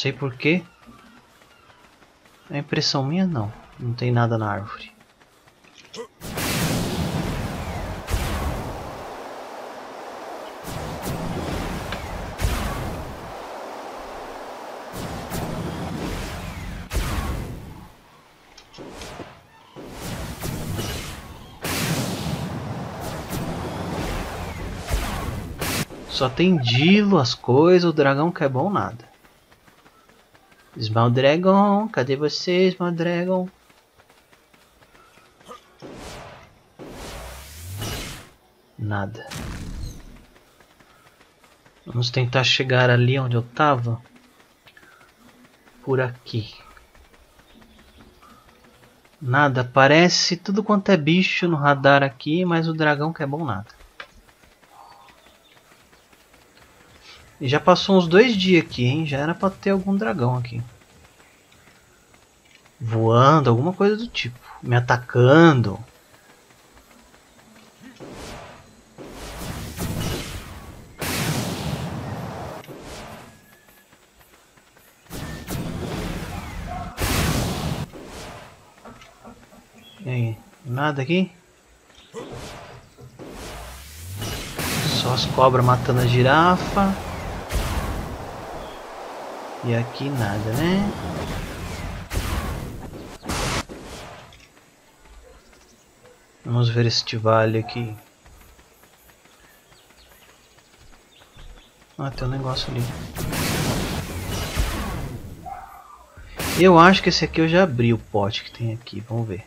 sei porquê. É impressão minha, não. Não tem nada na árvore. Só tem dilo, as coisas, o dragão que é bom nada. Small Dragon, cadê você, Small Dragon? Nada. Vamos tentar chegar ali onde eu tava. Por aqui. Nada, parece tudo quanto é bicho no radar aqui, mas o dragão que é bom nada. E já passou uns 2 dias aqui, hein? Já era pra ter algum dragão aqui. Voando, alguma coisa do tipo. Me atacando. E aí? Nada aqui? Só as cobras matando a girafa. E aqui nada, né? Vamos ver este vale aqui. Ah, tem um negócio ali. Eu acho que esse aqui eu já abri o pote que tem aqui. Vamos ver.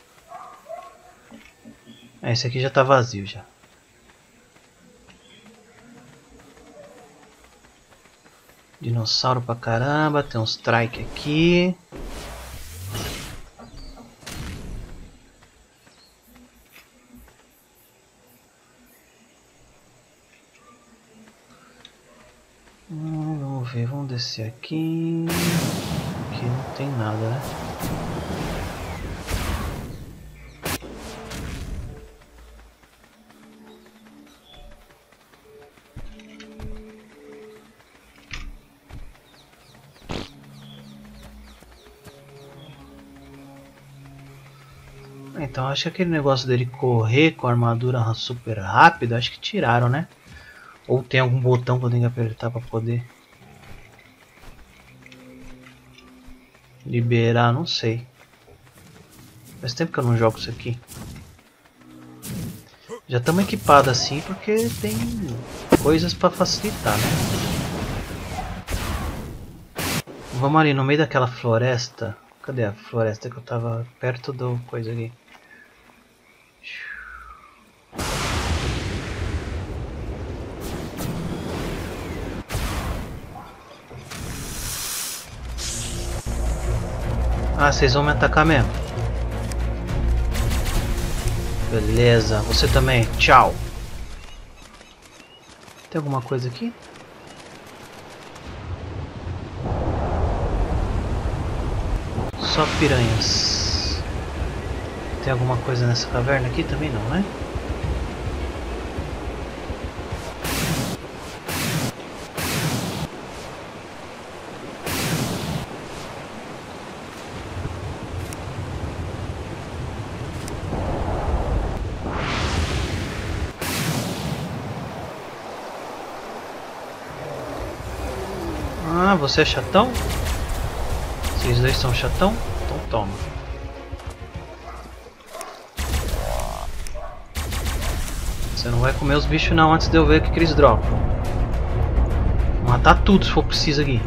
É, esse aqui já tá vazio já. Dinossauro pra caramba, tem um strike aqui. Vamos ver, vamos descer aqui. Aqui não tem nada, né? Então acho que aquele negócio dele correr com a armadura super rápido, acho que tiraram, né? Ou tem algum botão que eu tenho que apertar para poder liberar, não sei. Faz tempo que eu não jogo isso aqui. Já estamos equipados assim porque tem coisas para facilitar, né? Vamos ali no meio daquela floresta. Cadê a floresta que eu tava perto do coisa ali? Ah, vocês vão me atacar mesmo. Beleza, você também. Tchau. Tem alguma coisa aqui? Só piranhas. Tem alguma coisa nessa caverna aqui também não, né? Ah, você é chatão? Vocês dois são chatão? Então toma. Você não vai comer os bichos não antes de eu ver o que eles dropam. Vou matar tudo se for preciso aqui.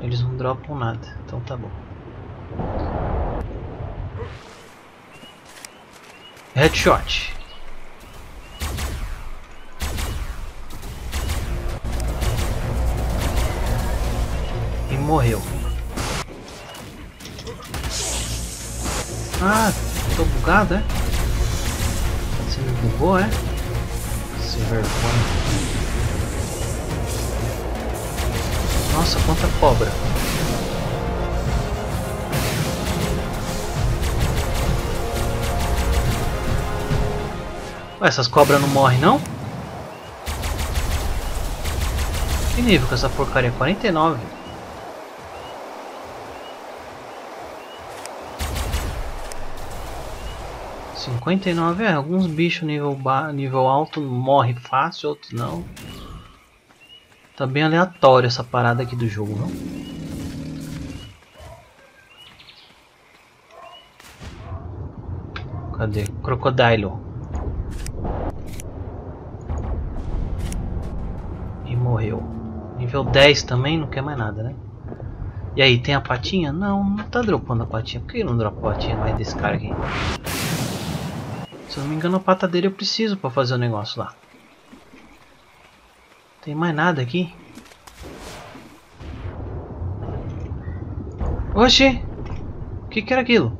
Eles não dropam nada, então tá bom. Headshot. Morreu. Ah, tô bugado, é? Você me bugou, é? Sem vergonha. Nossa, quanta cobra. Ué, essas cobras não morrem, não? Que nível com essa porcaria, 49. É, alguns bichos nível alto morre fácil, outros não. Tá bem aleatório essa parada aqui do jogo, não? Cadê? Crocodilo. E morreu. Nível 10 também, não quer mais nada, né? E aí, tem a patinha? Não, não tá dropando a patinha. Por que não dropou a patinha mais desse cara aqui? Se eu não me engano, a pata dele eu preciso pra fazer o negócio lá. Tem mais nada aqui? Oxi! O que que era aquilo?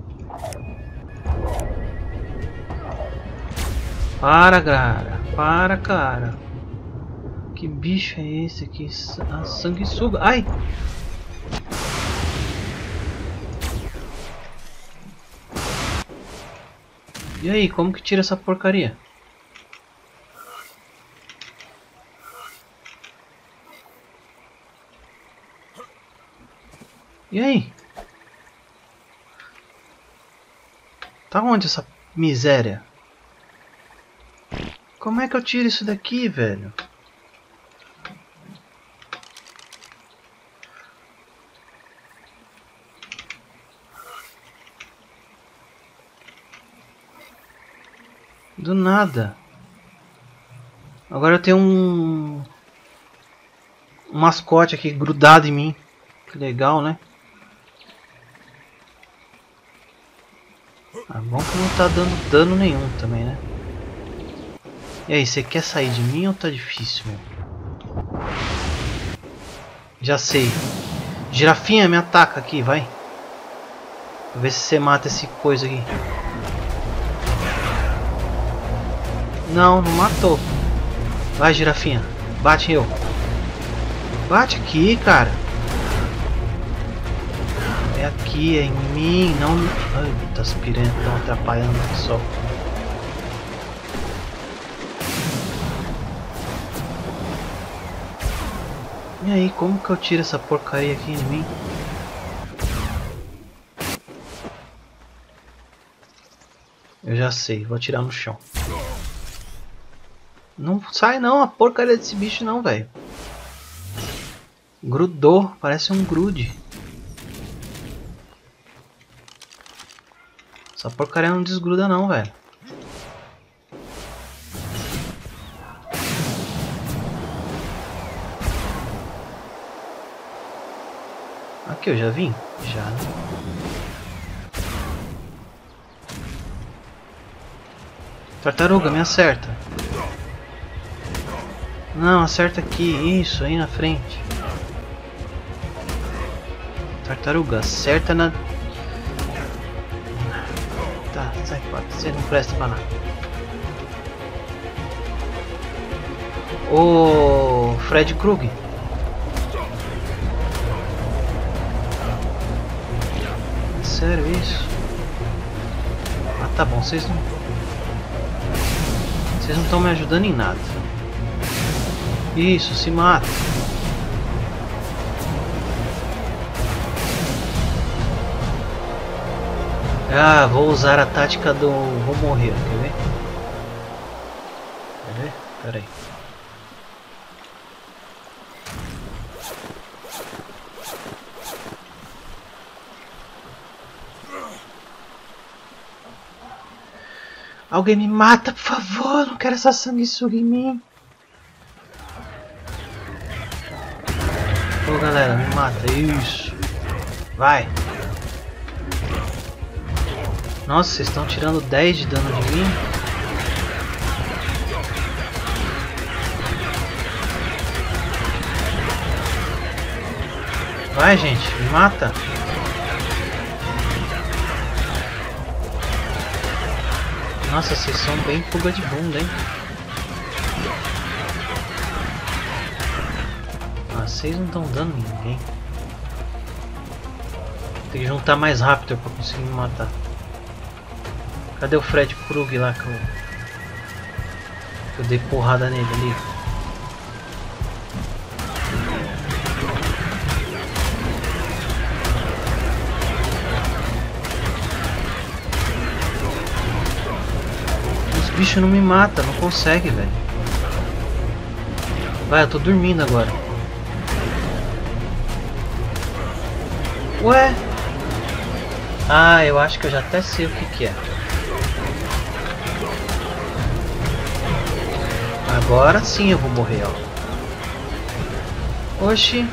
Para, cara! Para, cara! Que bicho é esse aqui? Ah, sanguessuga! Ai! E aí, como que tira essa porcaria? E aí? Tá onde essa miséria? Como é que eu tiro isso daqui, velho? Do nada. Agora eu tenho um mascote aqui grudado em mim. Que legal, né? Ah, bom que não tá dando dano nenhum também, né? E aí, você quer sair de mim ou tá difícil, meu? Já sei. Girafinha, me ataca aqui, vai. Vou ver se você mata esse coisa aqui. Não, não matou. Vai, girafinha. Bate eu. Bate aqui, cara. É aqui, é em mim. Não... Ai, tá aspirando, tá atrapalhando o pessoal. E aí, como que eu tiro essa porcaria aqui de mim? Eu já sei, vou atirar no chão. Não sai não, a porcaria desse bicho não, velho. Grudou, parece um grude. Essa porcaria não desgruda não, velho. Aqui eu já vim? Já. Tartaruga, me acerta. Não, acerta aqui, isso, aí na frente. Tartaruga, acerta na... Tá, sai fora, você não presta pra nada. Ô, Fred Krug. É sério isso? Ah, tá bom, vocês não... Vocês não estão me ajudando em nada. Isso, se mata. Ah, vou usar a tática do... Vou morrer, quer ver? Quer ver? Pera aí. Alguém me mata, por favor. Não quero essa sanguessuga em mim. Ô, galera, me mata, isso. Vai. Nossa, vocês estão tirando 10 de dano de mim. Vai, gente, me mata. Nossa, vocês são bem fuga de bunda, hein? Vocês não estão dando ninguém. Tem que juntar mais rápido para conseguir me matar. Cadê o Fred Krug lá que eu dei porrada nele ali? bicho não me mata, não consegue, velho. Vai, eu tô dormindo agora. Ué? Ah, eu acho que eu já até sei o que que é. Agora sim eu vou morrer, ó. Oxi.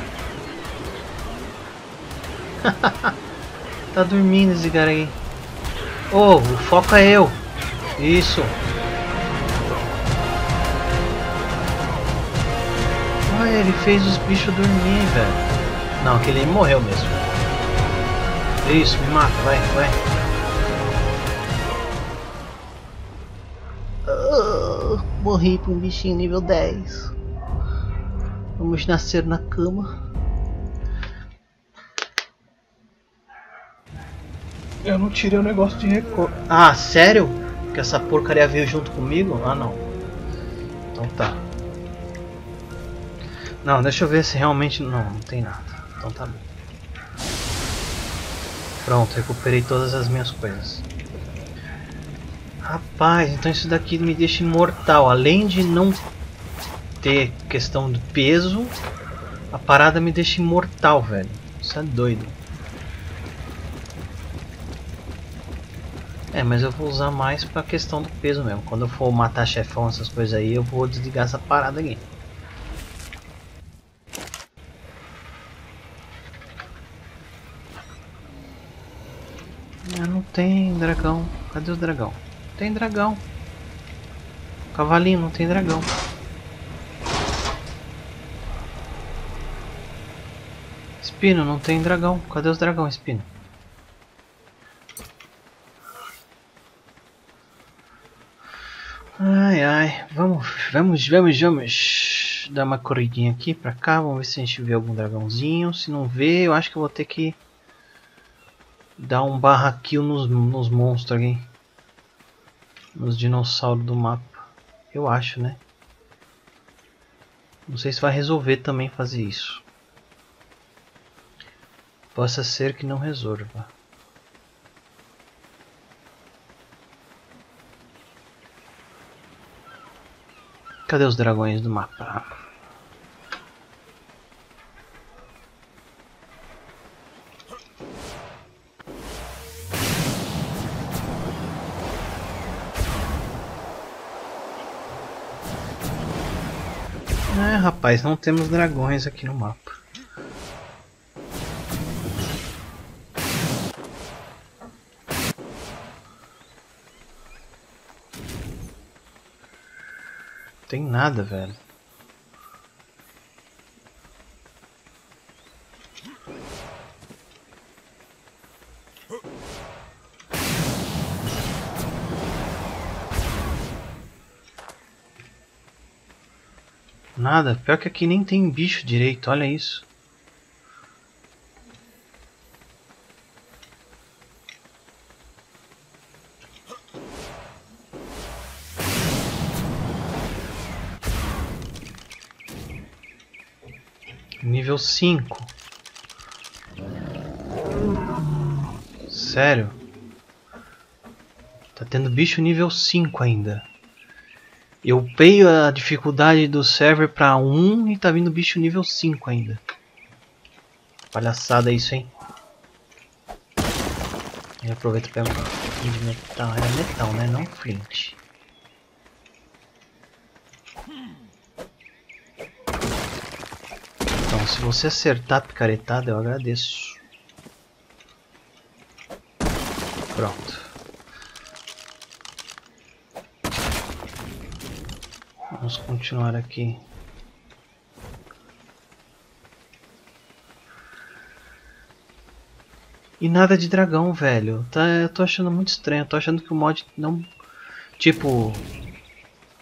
Tá dormindo esse cara aí. Oh, o foco é eu. Isso. Olha, ele fez os bichos dormir, velho. Não, aquele aí morreu mesmo. Isso, me mata, vai, vai. Morri pra um bichinho nível 10. Vamos nascer na cama. Eu não tirei o negócio de record. Ah, sério? Que essa porcaria veio junto comigo? Ah, não. Então tá. Não, deixa eu ver se realmente... Não, não tem nada. Então tá bom. Pronto, recuperei todas as minhas coisas. Rapaz, então isso daqui me deixa imortal. Além de não ter questão do peso, a parada me deixa imortal, velho. Isso é doido. É, mas eu vou usar mais pra questão do peso mesmo. Quando eu for matar chefão, essas coisas aí, eu vou desligar essa parada aqui. Ah, não tem dragão. Cadê o dragão? Não tem dragão. Cavalinho, não tem dragão. Espino, não tem dragão. Cadê os dragão, Espino? Ai, ai, vamos dar uma corridinha aqui pra cá, vamos ver se a gente vê algum dragãozinho. Se não vê, eu acho que eu vou ter que dar um barraquinho nos monstros aqui, nos dinossauros do mapa, eu acho, né? Não sei se vai resolver também fazer isso. Possa ser que não resolva. Cadê os dragões do mapa? É, rapaz, não temos dragões aqui no mapa. Tem nada, velho. Nada, pior que aqui nem tem bicho direito, olha isso. Nível 5. Sério? Tá tendo bicho nível 5 ainda. Eu upei a dificuldade do server pra 1 e tá vindo bicho nível 5 ainda. Palhaçada isso, hein? E aproveito pra pegar um metal. Era metal, né? Não flint. Se você acertar a picaretada, eu agradeço. Pronto. Vamos continuar aqui. E nada de dragão, velho. Tá, eu tô achando muito estranho. Eu tô achando que o mod não... Tipo...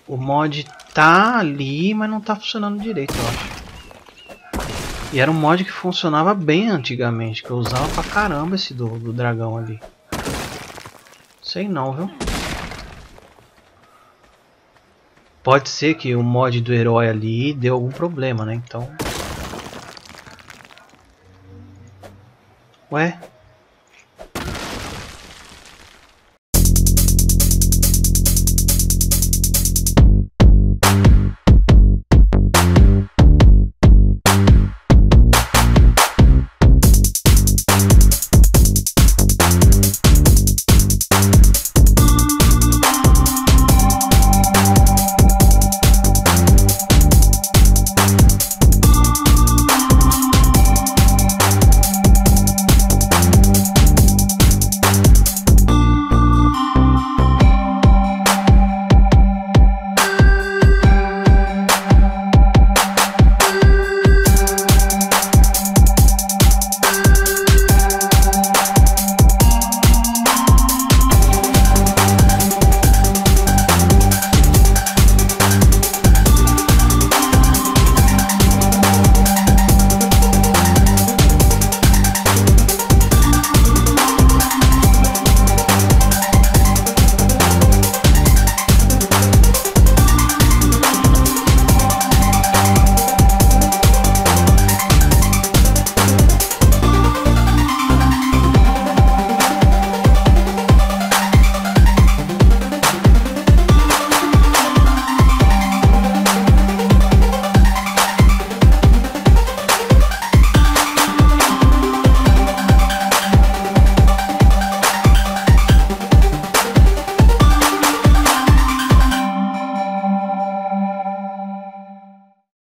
O mod tá ali, mas não tá funcionando direito, eu acho. E era um mod que funcionava bem antigamente, que eu usava pra caramba esse do dragão ali. Sei não, viu? Pode ser que o mod do herói ali deu algum problema, né? Então... Ué?